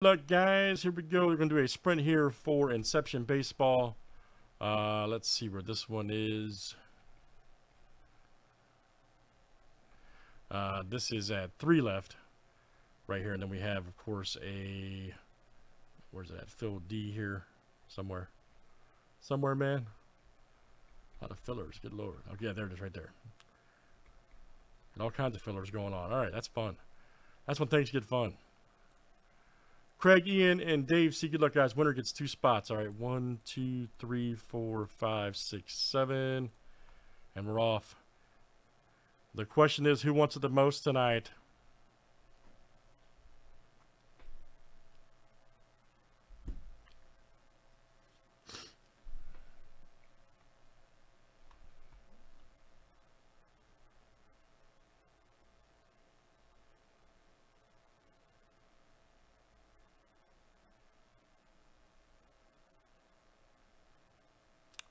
Look guys, here we go. We're gonna do a sprint here for Inception baseball. Let's see where this one is. This is at 3 left right here, and then we have, of course, a where's that field D here somewhere, man. A lot of fillers, good lord. Oh yeah, there it is right there, and all kinds of fillers going on. All right, that's fun. That's when things get fun. Craig, Ian, and Dave C. Good luck, guys. Winner gets 2 spots. All right, 1, 2, 3, 4, 5, 6, 7, and we're off. The question is, who wants it the most tonight?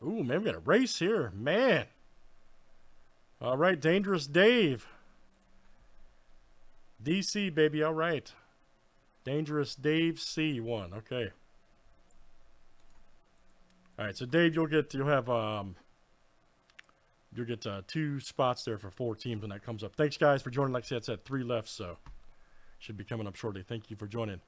Ooh, man, we got a race here, man. All right, Dangerous Dave. DC, baby, all right. Dangerous Dave C won, okay. All right, so Dave, you'll get 2 spots there for 4 teams when that comes up. Thanks, guys, for joining. Like I said, it's at 3 left, so should be coming up shortly. Thank you for joining.